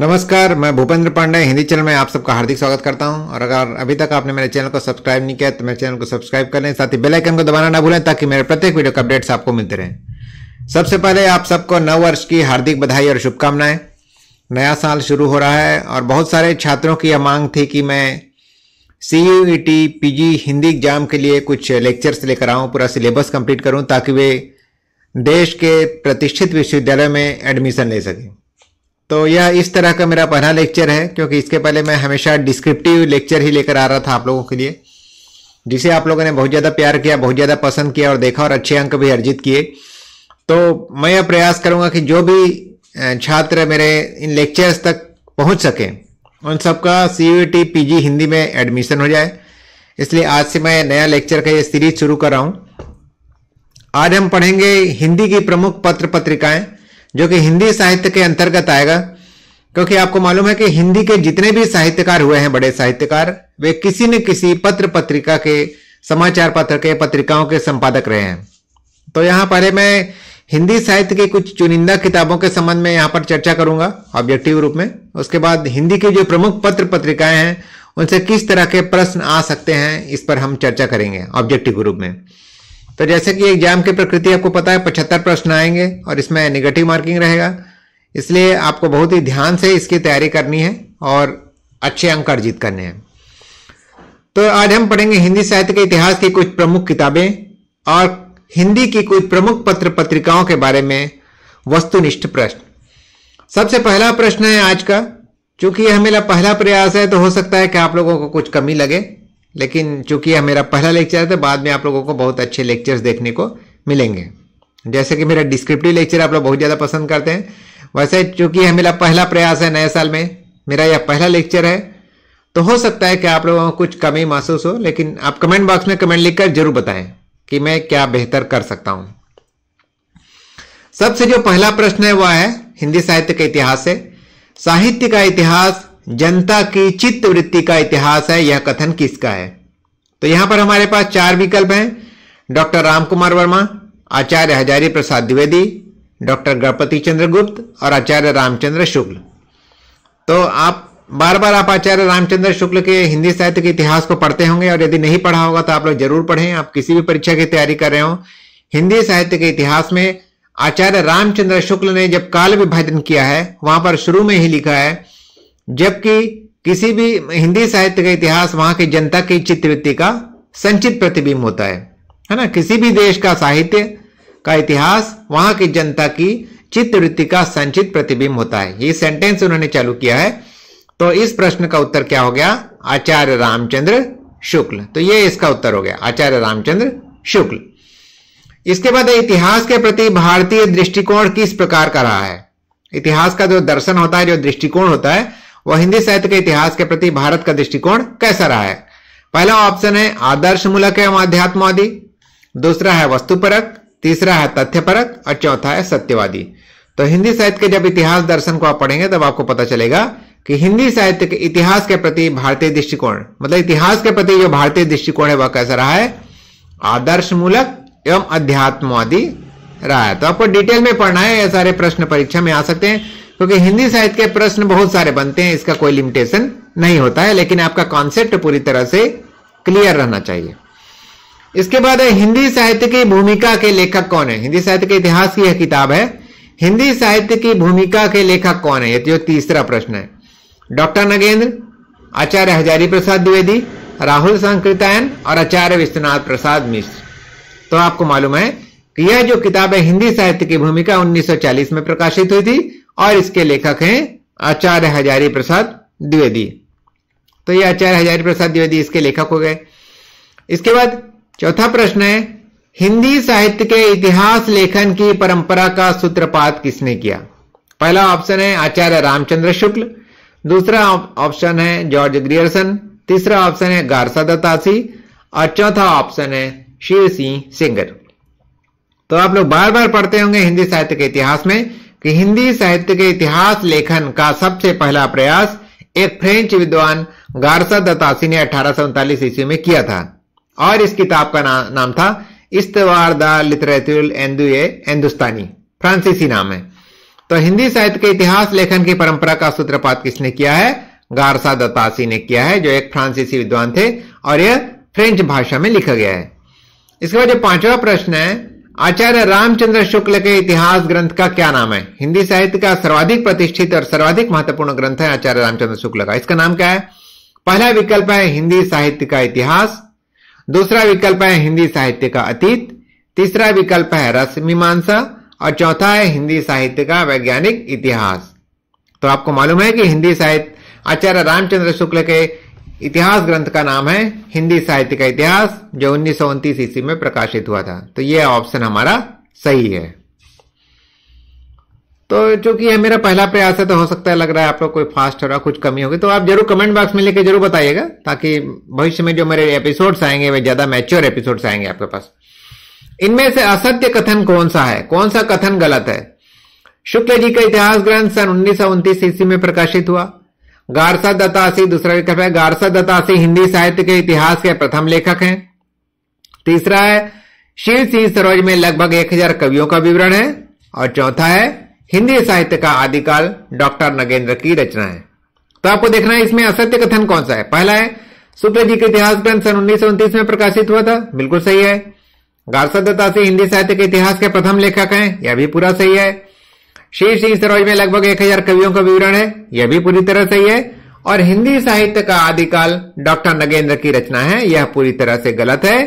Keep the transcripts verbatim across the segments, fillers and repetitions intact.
नमस्कार, मैं भूपेंद्र पांडे हिंदी चैनल में आप सबका हार्दिक स्वागत करता हूं। और अगर अभी तक आपने मेरे चैनल को सब्सक्राइब नहीं किया तो मेरे चैनल को सब्सक्राइब करें, साथ ही बेल आइकन को दबाना ना भूलें ताकि मेरे प्रत्येक वीडियो के अपडेट्स आपको मिलते रहें। सबसे पहले आप सबको नव वर्ष की हार्दिक बधाई और शुभकामनाएं। नया साल शुरू हो रहा है और बहुत सारे छात्रों की यह मांग थी कि मैं C U E T P G Hindi exam के लिए कुछ लेक्चर्स लेकर आऊँ, पूरा सिलेबस कंप्लीट करूँ ताकि वे देश के प्रतिष्ठित विश्वविद्यालय में एडमिशन ले सकें। तो यह इस तरह का मेरा पहला लेक्चर है, क्योंकि इसके पहले मैं हमेशा डिस्क्रिप्टिव लेक्चर ही लेकर आ रहा था आप लोगों के लिए, जिसे आप लोगों ने बहुत ज़्यादा प्यार किया, बहुत ज़्यादा पसंद किया और देखा और अच्छे अंक भी अर्जित किए। तो मैं यह प्रयास करूँगा कि जो भी छात्र मेरे इन लेक्चर्स तक पहुँच सकें उन सबका C U E T P G Hindi में एडमिशन हो जाए, इसलिए आज से मैं नया लेक्चर का ये सीरीज शुरू कर रहा हूँ। आज हम पढ़ेंगे हिंदी की प्रमुख पत्र पत्रिकाएँ जो कि हिंदी साहित्य के अंतर्गत आएगा, क्योंकि आपको मालूम है कि हिंदी के जितने भी साहित्यकार हुए हैं, बड़े साहित्यकार, वे किसी न किसी पत्र पत्रिका के, समाचार पत्र के, पत्रिकाओं के संपादक रहे हैं। तो यहाँ पहले मैं हिंदी साहित्य की कुछ चुनिंदा किताबों के संबंध में यहाँ पर चर्चा करूंगा ऑब्जेक्टिव रूप में। उसके बाद हिंदी की जो प्रमुख पत्र पत्रिकाएं हैं उनसे किस तरह के प्रश्न आ सकते हैं इस पर हम चर्चा करेंगे ऑब्जेक्टिव रूप में। तो जैसे कि एग्जाम की प्रकृति आपको पता है, पचहत्तर प्रश्न आएंगे और इसमें नेगेटिव मार्किंग रहेगा, इसलिए आपको बहुत ही ध्यान से इसकी तैयारी करनी है और अच्छे अंक अर्जित करने हैं। तो आज हम पढ़ेंगे हिंदी साहित्य के इतिहास की कुछ प्रमुख किताबें और हिंदी की कुछ प्रमुख पत्र पत्रिकाओं के बारे में वस्तुनिष्ठ प्रश्न। सबसे पहला प्रश्न है आज का, चूंकि यह मेरा पहला प्रयास है तो हो सकता है कि आप लोगों को कुछ कमी लगे, लेकिन चूंकि यह मेरा पहला लेक्चर है तो बाद में आप लोगों को बहुत अच्छे लेक्चर्स देखने को मिलेंगे। जैसे कि मेरा डिस्क्रिप्टिव लेक्चर आप लोग बहुत ज़्यादा पसंद करते हैं, वैसे चूंकि यह मेरा पहला प्रयास है नए साल में, मेरा यह पहला लेक्चर है तो हो सकता है कि आप लोगों को कुछ कमी महसूस हो, लेकिन आप कमेंट बॉक्स में कमेंट लिखकर जरूर बताएं कि मैं क्या बेहतर कर सकता हूँ। सबसे जो पहला प्रश्न है वह है हिंदी साहित्य के इतिहास से, साहित्य का इतिहास जनता की चित्त वृत्ति का इतिहास है, यह कथन किसका है? तो यहां पर हमारे पास चार विकल्प हैं, डॉक्टर राम कुमार वर्मा, आचार्य हजारी प्रसाद द्विवेदी, डॉक्टर गणपति चंद्र गुप्त और आचार्य रामचंद्र शुक्ल। तो आप बार बार आप आचार्य रामचंद्र शुक्ल के हिंदी साहित्य के इतिहास को पढ़ते होंगे, और यदि नहीं पढ़ा होगा तो आप लोग जरूर पढ़ें। आप किसी भी परीक्षा की तैयारी कर रहे हो, हिंदी साहित्य के इतिहास में आचार्य रामचंद्र शुक्ल ने जब काल विभाजन किया है वहां पर शुरू में ही लिखा है, जबकि किसी भी हिंदी साहित्य का इतिहास वहां की जनता की चित्तवृत्ति का संचित प्रतिबिंब होता है, है ना। किसी भी देश का साहित्य का इतिहास वहां की जनता की चित्तवृत्ति का संचित प्रतिबिंब होता है, ये सेंटेंस उन्होंने चालू किया है। तो इस प्रश्न का उत्तर क्या हो गया? आचार्य रामचंद्र शुक्ल। तो ये इसका उत्तर हो गया, आचार्य रामचंद्र शुक्ल। इसके बाद इतिहास के प्रति भारतीय दृष्टिकोण किस प्रकार का रहा है? इतिहास का जो दर्शन होता है, जो दृष्टिकोण होता है, वह हिंदी साहित्य के इतिहास के प्रति भारत का दृष्टिकोण कैसा रहा है? पहला ऑप्शन है आदर्शमूलक एवं अध्यात्मवादी, दूसरा है वस्तुपरक, तीसरा है तथ्यपरक और चौथा है सत्यवादी। तो हिंदी साहित्य के जब इतिहास दर्शन को आप पढ़ेंगे तब आपको पता चलेगा कि हिंदी साहित्य के इतिहास के प्रति भारतीय दृष्टिकोण, मतलब इतिहास के प्रति जो भारतीय दृष्टिकोण है वह कैसा रहा है? आदर्शमूलक एवं अध्यात्मवादी रहा है। तो आपको डिटेल में पढ़ना है, ये सारे प्रश्न परीक्षा में आ सकते हैं, क्योंकि हिंदी साहित्य के प्रश्न बहुत सारे बनते हैं, इसका कोई लिमिटेशन नहीं होता है, लेकिन आपका कॉन्सेप्ट पूरी तरह से क्लियर रहना चाहिए। इसके बाद है हिंदी साहित्य की भूमिका के लेखक कौन है? हिंदी साहित्य के इतिहास की यह किताब है, हिंदी साहित्य की भूमिका के लेखक कौन है? ये जो तीसरा प्रश्न है, डॉक्टर नगेंद्र, आचार्य हजारी प्रसाद द्विवेदी, राहुल संकृतायन और आचार्य विश्वनाथ प्रसाद मिश्र। तो आपको मालूम है कि यह जो किताब है हिंदी साहित्य की भूमिका उन्नीस सौ चालीस में प्रकाशित हुई थी और इसके लेखक हैं आचार्य हजारी प्रसाद द्विवेदी। तो ये आचार्य हजारी प्रसाद द्विवेदी इसके लेखक हो गए। इसके बाद चौथा प्रश्न है, हिंदी साहित्य के इतिहास लेखन की परंपरा का सूत्रपात किसने किया? पहला ऑप्शन है आचार्य रामचंद्र शुक्ल, दूसरा ऑप्शन है जॉर्ज ग्रियर्सन, तीसरा ऑप्शन है गार्सा द तासी और चौथा ऑप्शन है शिव सिंह सेंगर। तो आप लोग बार बार पढ़ते होंगे हिंदी साहित्य के इतिहास में कि हिंदी साहित्य के इतिहास लेखन का सबसे पहला प्रयास एक फ्रेंच विद्वान गार्सा द तासी ने अठारह सौ उनतालीस ईस्वी में किया था और इस किताब का ना, नाम था इस्तवार द लिटरेचर हिंदुस्तानी, फ्रांसीसी नाम है। तो हिंदी साहित्य के इतिहास लेखन की परंपरा का सूत्रपात किसने किया है? गार्सा द तासी ने किया है, जो एक फ्रांसीसी विद्वान थे, और यह फ्रेंच भाषा में लिखा गया है। इसके बाद जो पांचवा प्रश्न है, आचार्य रामचंद्र शुक्ल के इतिहास ग्रंथ का क्या नाम है? हिंदी साहित्य का सर्वाधिक प्रतिष्ठित और सर्वाधिक महत्वपूर्ण ग्रंथ है आचार्य रामचंद्र शुक्ल का, इसका नाम क्या है? पहला विकल्प है हिंदी साहित्य का इतिहास, दूसरा विकल्प है हिंदी साहित्य का अतीत, तीसरा विकल्प है रस मीमांसा, और चौथा है हिंदी साहित्य का वैज्ञानिक इतिहास। तो आपको मालूम है कि हिंदी साहित्य आचार्य रामचंद्र शुक्ल के इतिहास ग्रंथ का नाम है हिंदी साहित्य का इतिहास, जो उन्नीस सौ उनतीस ईस्वी में प्रकाशित हुआ था। तो यह ऑप्शन हमारा सही है। तो चूंकि यह मेरा पहला प्रयास है, तो हो सकता है लग रहा है आप लोग कोई फास्ट हो रहा, कुछ कमी होगी, तो आप जरूर कमेंट बॉक्स में लेके जरूर बताइएगा, ताकि भविष्य में जो मेरे एपिसोड्स आएंगे वे ज्यादा मैच्योर एपिसोड्स आएंगे आपके पास। इनमें से असत्य कथन कौन सा है? कौन सा कथन गलत है? शुक्ल जी का इतिहास ग्रंथ सन उन्नीस सौ उनतीस ईस्वी में प्रकाशित हुआ। गार्सा द तासी, दूसरा विकल्प है गार्सा द तासी हिंदी साहित्य के इतिहास के प्रथम लेखक हैं। तीसरा है शिव सिंह सरोज में लगभग एक हजार कवियों का विवरण है, और चौथा है हिंदी साहित्य का आदिकाल डॉक्टर नगेंद्र की रचना है। तो आपको देखना है इसमें असत्य कथन कौन सा है। पहला है शुक्ल जी का इतिहास ग्रंथ सन उन्नीस सौ उनतीस में प्रकाशित हुआ था, बिल्कुल सही है। गार्सा द तासी हिंदी साहित्य के इतिहास के प्रथम लेखक है, यह भी पूरा सही है। शिव सिंह सरोज में लगभग एक हजार कवियों का विवरण है, यह भी पूरी तरह सही है। और हिंदी साहित्य का आदिकाल डॉक्टर नगेंद्र की रचना है, यह पूरी तरह से गलत है,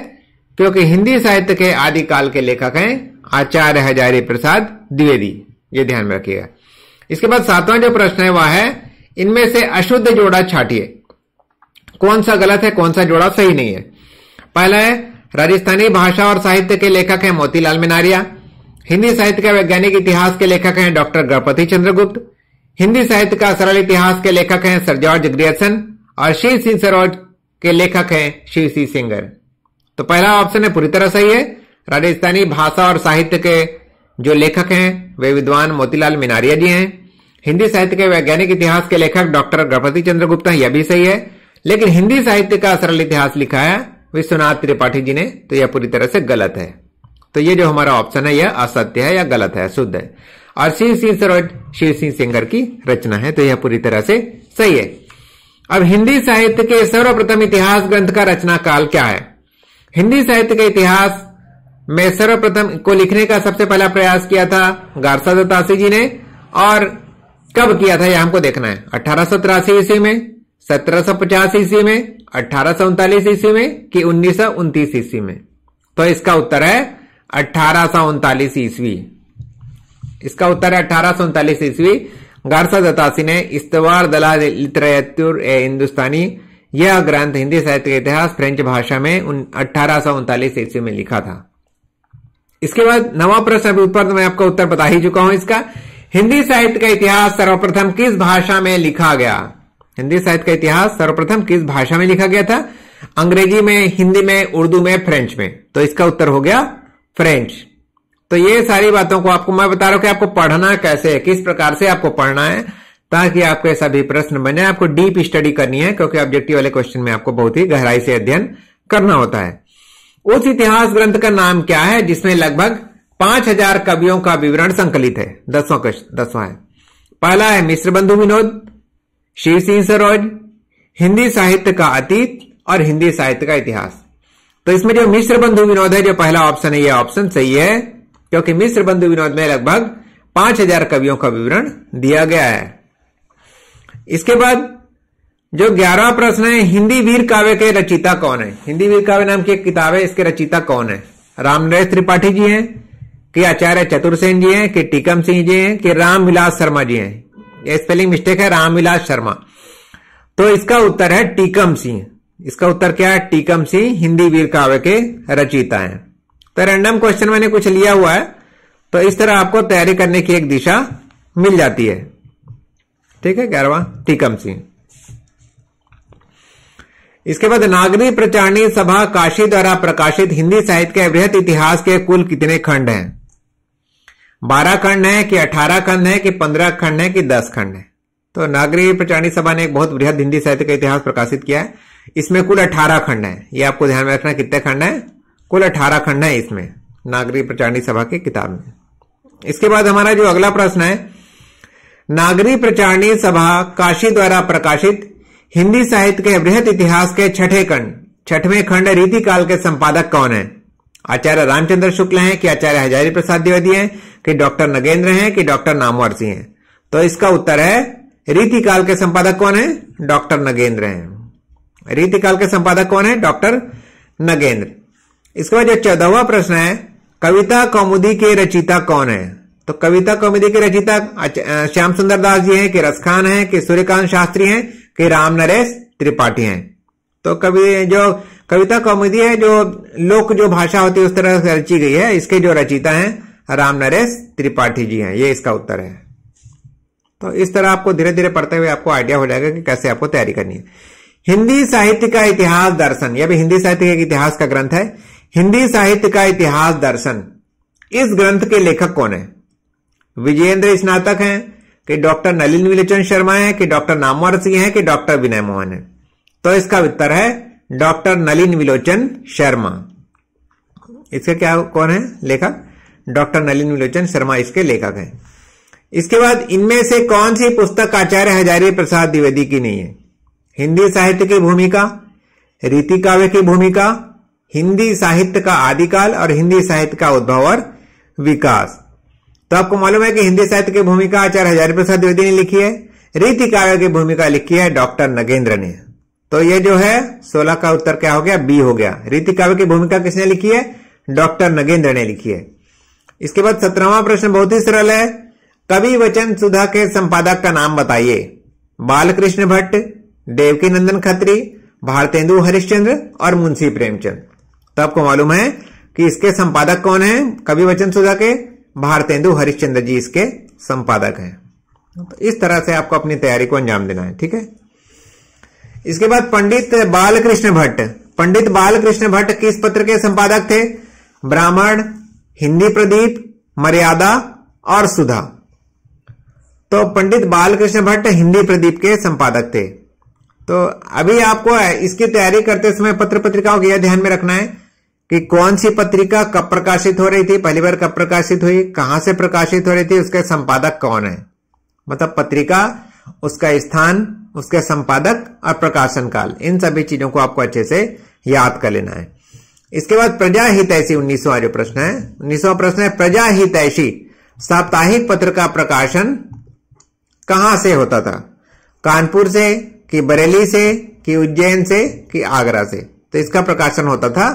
क्योंकि हिंदी साहित्य के आदिकाल के लेखक हैं आचार्य हजारी प्रसाद द्विवेदी, ये ध्यान में रखिएगा। इसके बाद सातवां जो प्रश्न है वह है, इनमें से अशुद्ध जोड़ा छाटिए। कौन सा गलत है, कौन सा जोड़ा सही नहीं है? पहला है राजस्थानी भाषा और साहित्य के लेखक है मोतीलाल मिनारिया। हिंदी साहित्य का वैज्ञानिक इतिहास के लेखक हैं डॉक्टर गणपति चंद्र गुप्त। हिंदी साहित्य का सरल इतिहास के लेखक हैं सर जॉर्ज ग्रियर्सन, और शिव सिंह सरोज के लेखक हैं शिव सिंह सेंगर। तो पहला ऑप्शन है पूरी तरह सही है, राजस्थानी भाषा और साहित्य के जो लेखक हैं वे विद्वान मोतीलाल मिनारिया जी हैं। हिंदी साहित्य के वैज्ञानिक इतिहास के लेखक डॉक्टर गणपति चंद्र गुप्त हैं, यह भी सही है। लेकिन हिंदी साहित्य का सरल इतिहास लिखा है विश्वनाथ त्रिपाठी जी ने, तो यह पूरी तरह से गलत है। तो ये जो हमारा ऑप्शन है यह असत्य है या गलत है, शुद्ध है। और शिव सिंह सरोज शिव सिंह सेंगर की रचना है, तो यह पूरी तरह से सही है। अब हिंदी साहित्य के सर्वप्रथम इतिहास ग्रंथ का रचना काल क्या है? हिंदी साहित्य के इतिहास में सर्वप्रथम को लिखने का सबसे पहला प्रयास किया था गार्सा द तासी जी ने, और कब किया था यह हमको देखना है। अठारह सौ तिरासी ईस्वी में, सत्रह सौ पचास ईस्वी में, अठारह सौ उनतालीस ईस्वी में, कि उन्नीस सौ उनतीस ईस्वी में? तो इसका उत्तर है अठारह सौ उनतालीस ईस्वी। इसका उत्तर है अठारह सौ उनतालीस ईस्वी। गार्सा द तासी ने इस्तवार दला लिटरेचर ए हिंदुस्तानी यह ग्रंथ हिंदी साहित्य के इतिहास फ्रेंच भाषा में अठारह सौ उनतालीस ईस्वी में लिखा था। इसके बाद नवा प्रश्न उत्तर, मैं आपको उत्तर बता ही चुका हूं इसका। हिंदी साहित्य का इतिहास सर्वप्रथम किस भाषा में लिखा गया? हिंदी साहित्य का इतिहास सर्वप्रथम किस भाषा में लिखा गया था? अंग्रेजी में, हिंदी में, उर्दू में, फ्रेंच में? तो इसका उत्तर हो गया फ्रेंच। तो ये सारी बातों को आपको मैं बता रहा हूं कि आपको पढ़ना कैसे है, किस प्रकार से आपको पढ़ना है, ताकि आपके सभी प्रश्न बने। आपको डीप स्टडी करनी है, क्योंकि ऑब्जेक्टिव वाले क्वेश्चन में आपको बहुत ही गहराई से अध्ययन करना होता है। उस इतिहास ग्रंथ का नाम क्या है जिसमें लगभग पांच हजार कवियों का विवरण संकलित है? दसवां क्वेश्चन, दसवां है। पहला है मिश्र बंधु विनोद, शिव सिंह सरोज, हिंदी साहित्य का अतीत, और हिंदी साहित्य का इतिहास। तो इसमें जो मिश्र बंधु विनोद है, जो पहला ऑप्शन है, यह ऑप्शन सही है, क्योंकि मिश्र बंधु विनोद में लगभग पांच हजार कवियों का विवरण दिया गया है। इसके बाद जो ग्यारहवां प्रश्न है, हिंदी वीर काव्य के रचयिता कौन है? हिंदी वीर काव्य नाम की एक किताब है, इसके रचयिता कौन है? रामनरेश त्रिपाठी जी हैं, कि आचार्य चतुर्सेन जी हैं, कि टीकम सिंह जी हैं, कि रामविलास शर्मा जी हैं? यह स्पेलिंग मिस्टेक है, रामविलास शर्मा। तो इसका उत्तर है टीकम सिंह। इसका उत्तर क्या है? टीकम सिंह हिंदी वीर काव्य के रचयिता हैं। तो रैंडम क्वेश्चन मैंने कुछ लिया हुआ है, तो इस तरह आपको तैयारी करने की एक दिशा मिल जाती है। ठीक है, ग्यारहवां टीकम सिंह। इसके बाद नागरी प्रचारणी सभा काशी द्वारा प्रकाशित हिंदी साहित्य के वृहत इतिहास के कुल कितने खंड हैं? बारह खंड है, कि अठारह खंड है, कि पंद्रह खंड है, कि दस खंड है? तो नागरी प्रचारणी सभा ने एक बहुत बृहद हिंदी साहित्य का इतिहास प्रकाशित किया है। इसमें कुल अठारह खंड है, ये आपको ध्यान में रखना। कितने खंड है? कुल अठारह खंड है इसमें, नागरी प्रचारणी सभा की किताब में। इसके बाद हमारा जो अगला प्रश्न है, नागरी प्रचारणी सभा काशी द्वारा प्रकाशित हिंदी साहित्य के वृहत इतिहास के छठे खंड छठवें खंड रीति काल के संपादक कौन है? आचार्य रामचंद्र शुक्ल हैं कि आचार्य हजारी प्रसाद द्विवेदी हैं कि डॉक्टर नगेंद्र हैं कि डॉक्टर नामवर सिंह हैं? तो इसका उत्तर है रीति काल के संपादक कौन है? डॉक्टर नगेंद्र हैं। रीति काल के संपादक कौन है? डॉक्टर नगेंद्र। इसके बाद जो चौदहवा प्रश्न है, कविता कौमुदी के रचयिता कौन है? तो कविता कौमुदी के रचयिता श्याम सुंदर दास जी हैं कि रसखान हैं कि सूर्यकांत शास्त्री हैं कि राम नरेश त्रिपाठी हैं? तो कवि जो कविता कौमुदी है जो लोक जो भाषा होती है उस तरह से रची गई है, इसके जो रचयिता हैं राम नरेश त्रिपाठी जी हैं। ये इसका उत्तर है। तो इस तरह आपको धीरे धीरे पढ़ते हुए आपको आइडिया हो जाएगा कि कैसे आपको तैयारी करनी है। हिंदी साहित्य का इतिहास दर्शन, यह भी हिंदी साहित्य के इतिहास का ग्रंथ है। हिंदी साहित्य का इतिहास दर्शन, इस ग्रंथ के लेखक कौन है? विजयेंद्र स्नातक हैं कि डॉक्टर नलिन विलोचन शर्मा है कि डॉक्टर नामवर सिंह है कि डॉक्टर विनय मोहन है? तो इसका उत्तर है डॉक्टर नलिन विलोचन शर्मा। इसके क्या कौन है लेखक? डॉक्टर नलिन विलोचन शर्मा इसके लेखक हैं। इसके बाद इनमें से कौन सी पुस्तक आचार्य हजारी प्रसाद द्विवेदी की नहीं है? हिंदी साहित्य की भूमिका, रीति काव्य की भूमिका, हिंदी साहित्य का आदिकाल और हिंदी साहित्य का उद्भव और विकास। तो आपको मालूम है कि हिंदी साहित्य की भूमिका आचार्य हजारी प्रसाद द्विवेदी ने लिखी है, रीति काव्य की भूमिका लिखी है डॉक्टर नगेंद्र ने। तो ये जो है सोलह का उत्तर क्या हो गया? बी हो गया। रीति काव्य की भूमिका किसने लिखी है? डॉक्टर नगेंद्र ने लिखी है। इसके बाद सत्रहवां प्रश्न बहुत ही सरल है, कवि वचन सुधा के संपादक का नाम बताइए। बालकृष्ण भट्ट, देवकी नंदन खत्री, भारतेंदु हरिश्चंद्र और मुंशी प्रेमचंद। तो आपको मालूम है कि इसके संपादक कौन है? कवि वचन सुधा के भारतेंदु हरिश्चंद्र जी इसके संपादक हैं। तो इस तरह से आपको अपनी तैयारी को अंजाम देना है, ठीक है। इसके बाद पंडित बालकृष्ण भट्ट, पंडित बालकृष्ण भट्ट किस पत्र के संपादक थे? ब्राह्मण, हिंदी प्रदीप, मर्यादा और सुधा। तो पंडित बालकृष्ण भट्ट हिंदी प्रदीप के संपादक थे। तो अभी आपको इसकी तैयारी करते समय पत्र पत्रिकाओं को यह ध्यान में रखना है कि कौन सी पत्रिका कब प्रकाशित हो रही थी, पहली बार कब प्रकाशित हुई, कहां से प्रकाशित हो रही थी, उसके संपादक कौन है, मतलब पत्रिका, उसका स्थान, उसके संपादक और प्रकाशन काल, इन सभी चीजों को आपको अच्छे से याद कर लेना है। इसके बाद प्रजा हितैषी उन्नीसवां जो प्रश्न है, उन्नीसवां प्रश्न है प्रजा हितैषी साप्ताहिक पत्र का प्रकाशन कहां से होता था? कानपुर से कि बरेली से कि उज्जैन से कि आगरा से? तो इसका प्रकाशन होता था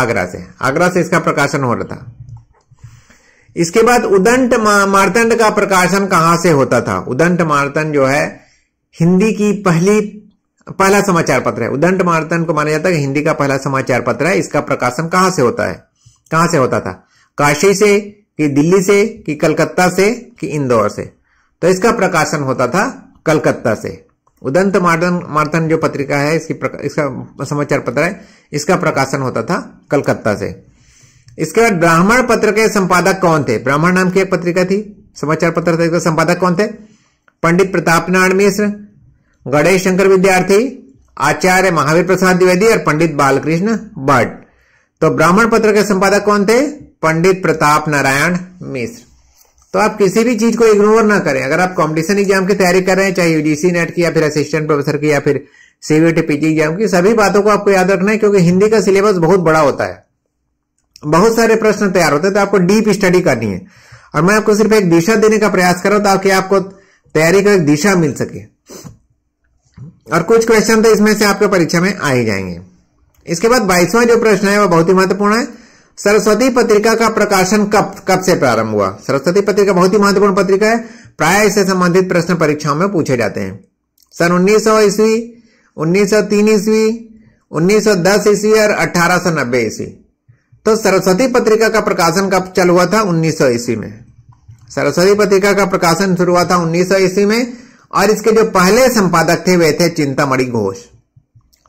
आगरा से, आगरा से इसका प्रकाशन हो रहा था। इसके बाद उदंत मार्तंड का प्रकाशन कहां से होता था? उदंत मार्तंड जो है हिंदी की पहली पहला समाचार पत्र है। उदंत मार्तंड को माना जाता है कि हिंदी का पहला समाचार पत्र है। इसका प्रकाशन कहां से होता है, कहां से होता था? काशी से कि दिल्ली से कि कलकत्ता से कि इंदौर से? तो इसका प्रकाशन होता था कलकत्ता से। उदंत मार्तंड जो पत्रिका है इसकी प्रका, इसका समाचार पत्र है, इसका प्रकाशन होता था कलकत्ता से। इसके बाद ब्राह्मण पत्र के संपादक कौन थे? ब्राह्मण नाम की एक पत्रिका थी, समाचार पत्र था, इसके संपादक कौन थे? पंडित प्रताप नारायण मिश्र, गणेश शंकर विद्यार्थी, आचार्य महावीर प्रसाद द्विवेदी और पंडित बालकृष्ण भट्ट। तो ब्राह्मण पत्र के संपादक कौन थे? पंडित प्रताप नारायण मिश्र। तो आप किसी भी चीज को इग्नोर ना करें। अगर आप कॉम्पिटिशन एग्जाम की तैयारी कर रहे हैं, चाहे यूजीसी नेट की या फिर असिस्टेंट प्रोफेसर की या फिर सीयूईटी पीजी एग्जाम की, सभी बातों को आपको याद रखना है, क्योंकि हिंदी का सिलेबस बहुत बड़ा होता है, बहुत सारे प्रश्न तैयार होते हैं, तो आपको डीप स्टडी करनी है। और मैं आपको सिर्फ एक दिशा देने का प्रयास कर रहा हूं ताकि आपको तैयारी को एक दिशा मिल सके, और कुछ क्वेश्चन तो इसमें से आपके परीक्षा में आ ही जाएंगे। इसके बाद बाईसवां जो प्रश्न है वह बहुत ही महत्वपूर्ण है, सरस्वती पत्रिका का प्रकाशन कब कब से प्रारंभ हुआ? सरस्वती पत्रिका बहुत ही महत्वपूर्ण पत्रिका है, प्राय इससे संबंधित प्रश्न परीक्षाओं में पूछे जाते हैं। सन उन्नीस सौ ईस्वी, उन्नीस सौ तीन ईस्वी, उन्नीस सौ दस ईस्वी और अठारह सौ नब्बे ईस्वी। तो सरस्वती पत्रिका का प्रकाशन कब चल हुआ था? उन्नीस सौ ईस्वी में सरस्वती पत्रिका का प्रकाशन शुरू हुआ था, उन्नीस सौ ईस्वी में। और इसके जो पहले संपादक थे वे थे चिंतामणि घोष।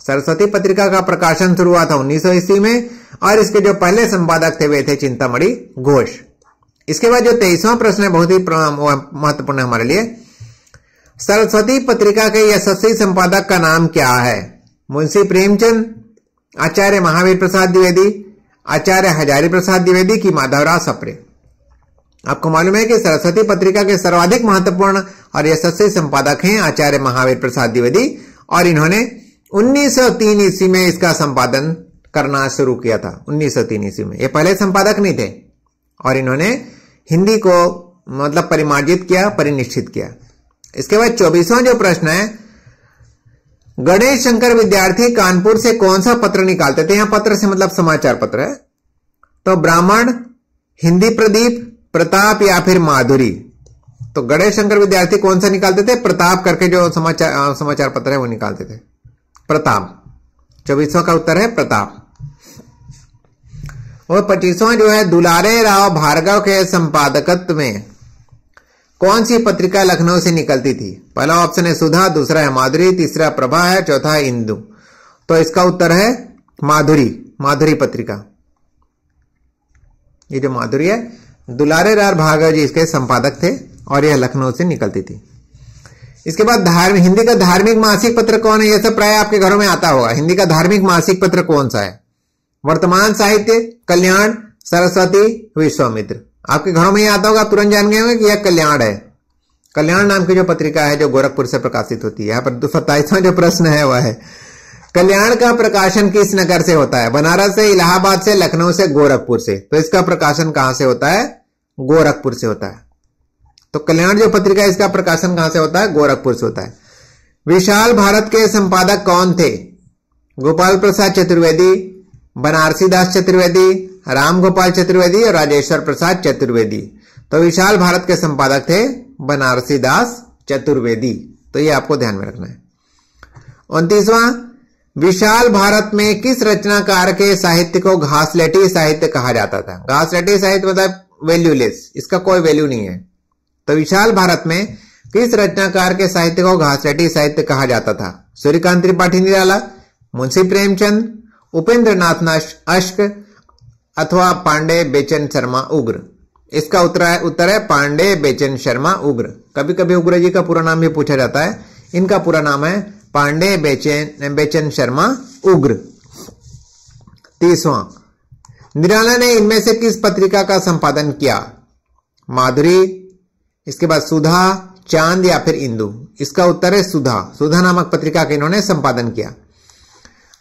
सरस्वती पत्रिका का प्रकाशन शुरू हुआ था उन्नीस सौ ईस्वी में और इसके जो पहले संपादक थे वे थे चिंतामणि घोष। इसके बाद जो तेईसवां प्रश्न है बहुत ही महत्वपूर्ण हमारे लिए, सरस्वती पत्रिका के यशस्वी संपादक का नाम क्या है? मुंशी प्रेमचंद, आचार्य महावीर प्रसाद द्विवेदी, आचार्य हजारी प्रसाद द्विवेदी की माधवराव सप्रे? आपको मालूम है कि सरस्वती पत्रिका के सर्वाधिक महत्वपूर्ण और यशस्वी संपादक हैं आचार्य महावीर प्रसाद द्विवेदी और इन्होंने उन्नीस सौ तीन ईस्वी में इसका संपादन करना शुरू किया था। उन्नीस सौ तीन ईस्वी में ये पहले संपादक नहीं थे और इन्होंने हिंदी को मतलब परिमार्जित किया, परिनिश्चित किया। इसके बाद चौबीसवां जो प्रश्न है, गणेश शंकर विद्यार्थी कानपुर से कौन सा पत्र निकालते थे? यहां पत्र से मतलब समाचार पत्र है। तो ब्राह्मण, हिंदी प्रदीप, प्रताप या फिर माधुरी। तो गणेश शंकर विद्यार्थी कौन सा निकालते थे? प्रताप करके जो समाचार समाचार पत्र है वो निकालते थे, प्रताप। चौबीसवां का उत्तर है प्रताप। और पच्चीसवां जो है, दुलारे राव भार्गव के संपादकत्व में कौन सी पत्रिका लखनऊ से निकलती थी? पहला ऑप्शन है सुधा, दूसरा है माधुरी, तीसरा प्रभा है, चौथा है इंदु। तो इसका उत्तर है माधुरी, माधुरी पत्रिका। ये जो माधुरी है, दुलारे राव भार्गव जी इसके संपादक थे और यह लखनऊ से निकलती थी। इसके बाद धार्मिक, हिंदी का धार्मिक मासिक पत्र कौन है? यह सब प्राय आपके घरों में आता होगा। हिंदी का धार्मिक मासिक पत्र कौन सा है? वर्तमान साहित्य, कल्याण, सरस्वती, विश्वामित्र। आपके घरों में यह आता होगा, तुरंत जान गए होंगे कि यह कल्याण है। कल्याण नाम की जो पत्रिका है जो गोरखपुर से प्रकाशित होती है। यहाँ पर सत्ताईसवां जो प्रश्न है वह है, कल्याण का प्रकाशन किस नगर से होता है? बनारस से, इलाहाबाद से, लखनऊ से, गोरखपुर से। तो इसका प्रकाशन कहां से होता है? गोरखपुर से होता है। तो कल्याण जो पत्रिका है इसका प्रकाशन कहां से होता है? गोरखपुर से होता है। विशाल भारत के संपादक कौन थे? गोपाल प्रसाद चतुर्वेदी, बनारसीदास चतुर्वेदी, राम गोपाल चतुर्वेदी और राजेश्वर प्रसाद चतुर्वेदी। तो विशाल भारत के संपादक थे बनारसीदास चतुर्वेदी। तो ये आपको ध्यान में रखना है। उनतीसवां, विशाल भारत में किस रचनाकार के साहित्य को घासलेटी साहित्य कहा जाता था? घासलेटी साहित्य मतलब वैल्यूलेस, इसका कोई वैल्यू नहीं है। तो विशाल भारत में किस रचनाकार के साहित्य को घासलेटी साहित्य कहा जाता था? सूर्यकांत त्रिपाठी निराला, मुंशी प्रेमचंद, उपेंद्र नाथ अश्क अथवा पांडे बेचन शर्मा उग्र। इसका उत्तर है उत्तर है पांडे बेचन शर्मा उग्र। कभी कभी उग्र जी का पूरा नाम भी पूछा जाता है। इनका पूरा नाम है पांडे बेचन बेचन शर्मा उग्र। तीसवां, निराला ने इनमें से किस पत्रिका का संपादन किया? माधुरी, इसके बाद सुधा, चांद या फिर इंदु। इसका उत्तर है सुधा। सुधा नामक पत्रिका के इन्होंने संपादन किया।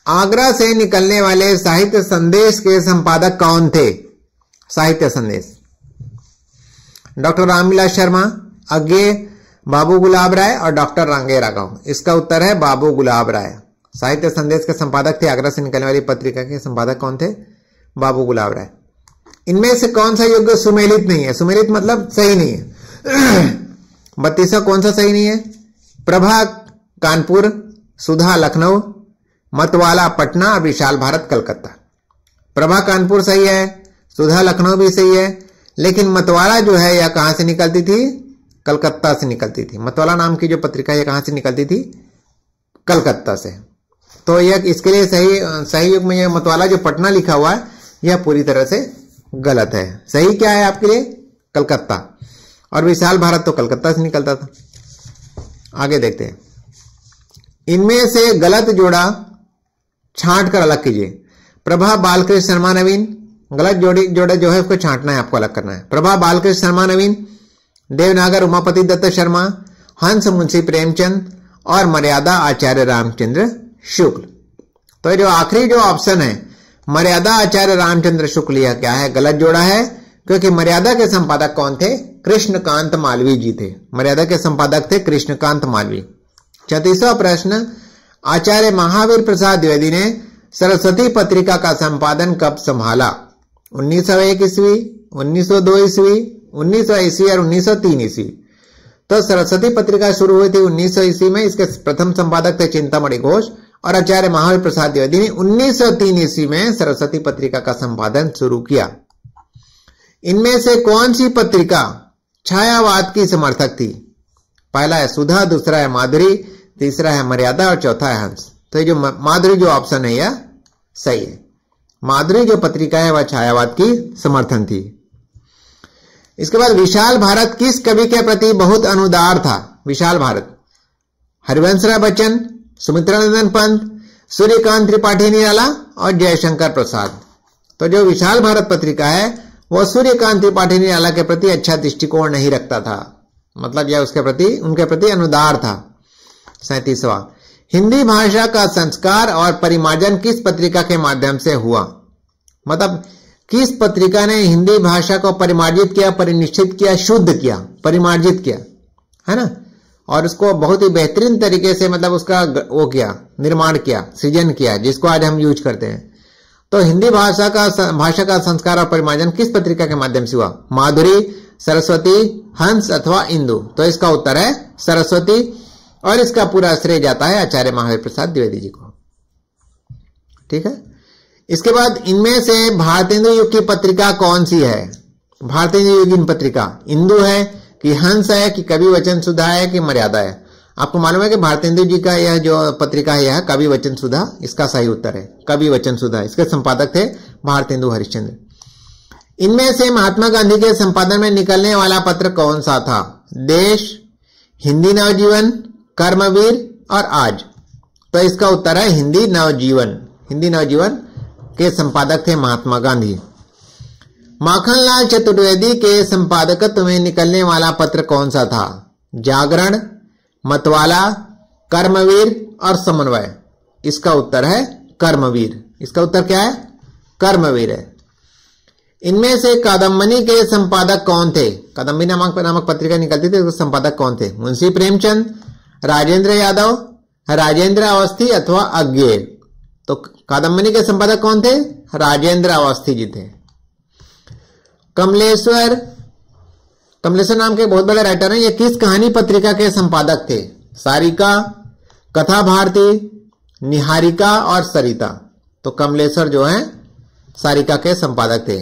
आगरा से निकलने वाले साहित्य संदेश के संपादक कौन थे? साहित्य संदेश, डॉक्टर रामविलास शर्मा, अज्ञेय, बाबू गुलाब राय और डॉक्टर रांगे राघव। इसका उत्तर है बाबू गुलाब राय। साहित्य संदेश के संपादक थे। आगरा से निकलने वाली पत्रिका के संपादक कौन थे? बाबू गुलाब राय। इनमें से कौन सा योग्य सुमेलित नहीं है? सुमेलित मतलब सही नहीं है। बत्तीसवा कौन सा सही नहीं है? प्रभा कानपुर, सुधा लखनऊ, मतवाला पटना और विशाल भारत कलकत्ता। प्रभा कानपुर सही है, सुधा लखनऊ भी सही है, लेकिन मतवाला जो है यह कहां से निकलती थी? कलकत्ता से निकलती थी। मतवाला नाम की जो पत्रिका है कहां से निकलती थी? कलकत्ता से। तो यह इसके लिए सही सही युग में यह मतवाला जो पटना लिखा हुआ है यह पूरी तरह से गलत है। सही क्या है आपके लिए? कलकत्ता। और विशाल भारत तो कलकत्ता से निकलता था। आगे देखते हैं। इनमें से गलत जोड़ा छांट कर अलग कीजिए। प्रभा बालकृष्ण शर्मा नवीन, गलत जोड़ी जोड़ा जो है उसको छांटना है आपको, अलग करना है। प्रभा बालकृष्ण शर्मा नवीन, देवनागर उमापति दत्त शर्मा, हंस मुंशी प्रेमचंद और मर्यादा आचार्य रामचंद्र शुक्ल। तो जो आखिरी जो ऑप्शन है मर्यादा आचार्य रामचंद्र शुक्ल, यह क्या है? गलत जोड़ा है, क्योंकि मर्यादा के संपादक कौन थे? कृष्णकांत मालवी जी थे। मर्यादा के संपादक थे कृष्णकांत मालवी। छत्तीसवां प्रश्न, आचार्य महावीर प्रसाद द्विवेदी ने सरस्वती पत्रिका का संपादन कब संभाला? उन्नीस सौ एक ईस्वी, उन्नीस सौ दो ईस्वी, उन्नीस सौ ईस्वी और उन्नीस सौ तीन ईस्वी। तो सरस्वती पत्रिका शुरू हुई थी उन्नीस सौ ईस्वी में। इसके प्रथम संपादक थे चिंतामणि घोष और आचार्य महावीर प्रसाद द्विवेदी ने उन्नीस सौ तीन ईस्वी में सरस्वती पत्रिका का संपादन शुरू किया। इनमें से कौन सी पत्रिका छायावाद की समर्थक थी? पहला है सुधा, दूसरा है माधुरी, तीसरा है मर्यादा और चौथा है हंस। तो ये जो माधुरी जो ऑप्शन है यह सही है। माधुरी जो पत्रिका है वह छायावाद की समर्थन थी। इसके बाद, विशाल भारत किस कवि के प्रति बहुत अनुदार था? विशाल भारत, हरिवंश राय बच्चन, सुमित्रा नंदन पंत, सूर्यकांत त्रिपाठी निराला और जयशंकर प्रसाद। तो जो विशाल भारत पत्रिका है वह सूर्यकांत त्रिपाठी निराला के प्रति अच्छा दृष्टिकोण नहीं रखता था, मतलब यह उसके प्रति उनके प्रति अनुदार था। सैंतीसवां, हिंदी भाषा का संस्कार और परिमार्जन किस पत्रिका के माध्यम से हुआ, मतलब किस पत्रिका ने हिंदी भाषा को परिमार्जित किया, परिनिश्चित किया, शुद्ध किया, परिमार्जित किया, है ना, और उसको बहुत ही बेहतरीन तरीके से मतलब उसका वो किया, निर्माण किया, सृजन किया, जिसको आज हम यूज करते हैं। तो हिंदी भाषा का भाषा का संस्कार और परिमार्जन किस पत्रिका के माध्यम से हुआ? माधुरी, सरस्वती, हंस अथवा इंदु। तो इसका उत्तर है सरस्वती, और इसका पूरा श्रेय जाता है आचार्य महावीर प्रसाद द्विवेदी जी को। ठीक है, इसके बाद इनमें से भारतेंदु युग की पत्रिका कौन सी है? भारतेंदु युगीन पत्रिका इंदु है कि हंस है कि कवि वचन सुधा है कि मर्यादा है? आपको मालूम है कि भारतेंदु जी का यह जो पत्रिका है यह कवि वचन सुधा, इसका सही उत्तर है कवि वचन सुधा। इसके संपादक थे भारतेंदु हरिश्चंद्र। इनमें से महात्मा गांधी के संपादन में निकलने वाला पत्र कौन सा था? देश, हिंदी नवजीवन, कर्मवीर और आज। तो इसका उत्तर है हिंदी नवजीवन। हिंदी नवजीवन के संपादक थे महात्मा गांधी। माखनलाल चतुर्वेदी के संपादकत्व में निकलने वाला पत्र कौन सा था? जागरण, मतवाला, कर्मवीर और समन्वय। इसका उत्तर है कर्मवीर। इसका उत्तर क्या है? कर्मवीर है। इनमें से कादम्बनी के संपादक कौन थे? कादम्बनी नामक नामक पत्रिका निकलती थी, उसके संपादक कौन थे? मुंशी प्रेमचंद, राजेंद्र यादव, राजेंद्र अवस्थी अथवा अज्ञेय। तो कादम्बनी के संपादक कौन थे? राजेंद्र अवस्थी जी थे। कमलेश्वर, कमलेश्वर नाम के बहुत बड़े राइटर हैं। ये किस कहानी पत्रिका के संपादक थे? सारिका, कथा भारती, निहारिका और सरिता। तो कमलेश्वर जो है सारिका के संपादक थे।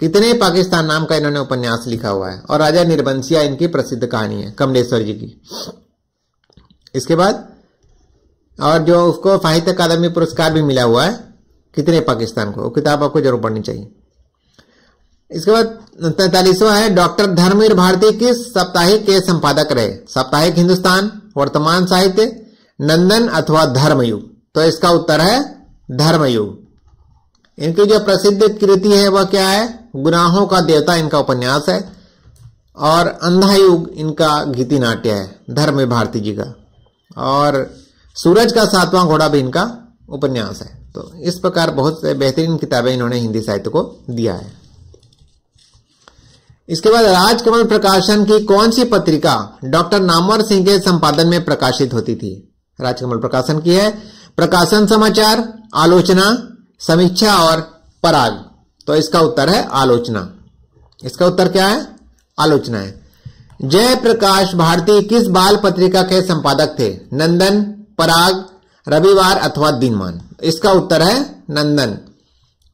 कितने पाकिस्तान नाम का इन्होंने उपन्यास लिखा हुआ है, और राजा निर्बंसिया इनकी प्रसिद्ध कहानी है कमलेश्वर जी की। इसके बाद और जो उसको साहित्य अकादमी पुरस्कार भी मिला हुआ है कितने पाकिस्तान को, वो किताब आपको जरूर पढ़नी चाहिए। इसके बाद तैतालीसवा है, डॉक्टर धर्मवीर भारती किस साप्ताहिक के संपादक रहे? साप्ताहिक हिंदुस्तान, वर्तमान साहित्य, नंदन अथवा धर्मयुग। तो इसका उत्तर है धर्मयुग। इनकी जो प्रसिद्ध कृति है वह क्या है? गुनाहों का देवता इनका उपन्यास है, और अंधायुग इनका गीति नाट्य है धर्मवीर भारती जी का, और सूरज का सातवां घोड़ा भी इनका उपन्यास है। तो इस प्रकार बहुत से बेहतरीन किताबें इन्होंने हिंदी साहित्य को दिया है। इसके बाद राजकमल प्रकाशन की कौन सी पत्रिका डॉक्टर नामवर सिंह के संपादन में प्रकाशित होती थी? राजकमल प्रकाशन की है प्रकाशन समाचार, आलोचना, समीक्षा और पराग। तो इसका उत्तर है आलोचना। इसका उत्तर क्या है? आलोचना है। जयप्रकाश भारती किस बाल पत्रिका के संपादक थे? नंदन, पराग, रविवार अथवा दिनमान। इसका उत्तर है नंदन।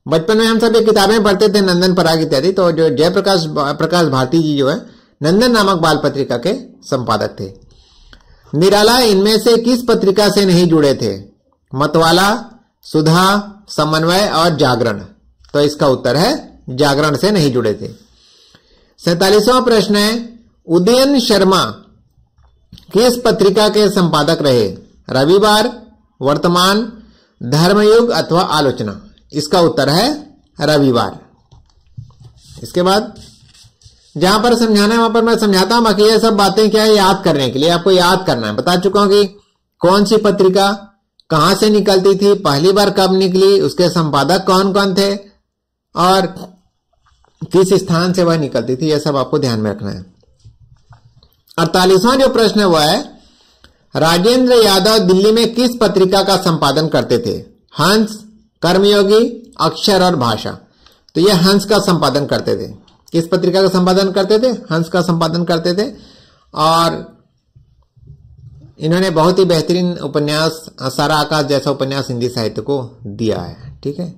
बचपन में हम सब ये किताबें पढ़ते थे, नंदन, पराग इत्यादि। तो जो जयप्रकाश प्रकाश भारती जी जो है नंदन नामक बाल पत्रिका के संपादक थे। निराला इनमें से किस पत्रिका से नहीं जुड़े थे? मतवाला, सुधा, समन्वय और जागरण। तो इसका उत्तर है जागरण से नहीं जुड़े थे। सैतालीसवां प्रश्न है, उदयन शर्मा किस पत्रिका के संपादक रहे? रविवार, वर्तमान, धर्मयुग अथवा आलोचना। इसका उत्तर है रविवार। इसके बाद जहां पर समझाना है वहां पर मैं समझाता हूं, बाकी ये सब बातें क्या है याद करने के लिए, आपको याद करना है। बता चुका हूं कि कौन सी पत्रिका कहां से निकलती थी, पहली बार कब निकली, उसके संपादक कौन कौन थे और किस स्थान से वह निकलती थी, यह सब आपको ध्यान में रखना है। अड़तालीसवां जो प्रश्न है वह है, राजेंद्र यादव दिल्ली में किस पत्रिका का संपादन करते थे? हंस, कर्मयोगी, अक्षर और भाषा। तो ये हंस का संपादन करते थे। किस पत्रिका का संपादन करते थे? हंस का संपादन करते थे, और इन्होंने बहुत ही बेहतरीन उपन्यास सारा आकाश जैसा उपन्यास हिंदी साहित्य को दिया है। ठीक है,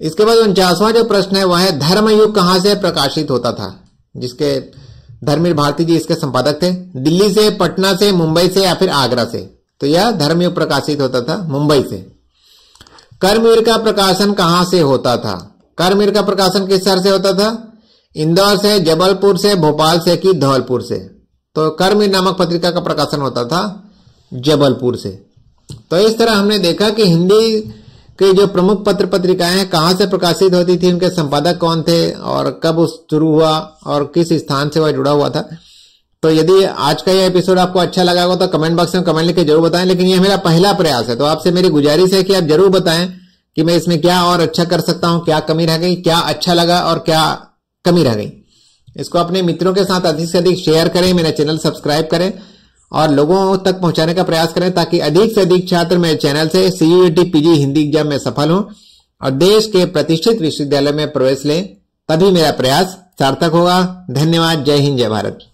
इसके बाद उनचासवां जो प्रश्न है वह है, धर्मयुग कहाँ से प्रकाशित होता था? जिसके धर्मवीर भारती जी इसके संपादक थे। दिल्ली से, पटना से, मुंबई से या फिर आगरा से? तो यह धर्मयुग प्रकाशित होता था मुंबई से। कर्मवीर का प्रकाशन कहाँ से होता था? कर्मवीर का प्रकाशन किस शहर से होता था? इंदौर से, जबलपुर से, भोपाल से कि धौलपुर से? तो कर्मवीर नामक पत्रिका का प्रकाशन होता था जबलपुर से। तो इस तरह हमने देखा कि हिंदी कि जो प्रमुख पत्र पत्रिकाएं कहाँ से प्रकाशित होती थी, उनके संपादक कौन थे और कब उस शुरू हुआ और किस स्थान से वह जुड़ा हुआ था। तो यदि आज का यह एपिसोड आपको अच्छा लगा होगा तो कमेंट बॉक्स में कमेंट लिखकर जरूर बताएं, लेकिन यह मेरा पहला प्रयास है, तो आपसे मेरी गुजारिश है कि आप जरूर बताएं कि मैं इसमें क्या और अच्छा कर सकता हूं, क्या कमी रह गई, क्या अच्छा लगा और क्या कमी रह गई। इसको अपने मित्रों के साथ अधिक से अधिक शेयर करें, मेरा चैनल सब्सक्राइब करें और लोगों तक पहुंचाने का प्रयास करें ताकि अधिक से अधिक छात्र मेरे चैनल से सीयूईटी पीजी हिंदी एग्जाम में सफल हों और देश के प्रतिष्ठित विश्वविद्यालय में प्रवेश लें। तभी मेरा प्रयास सार्थक होगा। धन्यवाद। जय हिंद, जय भारत।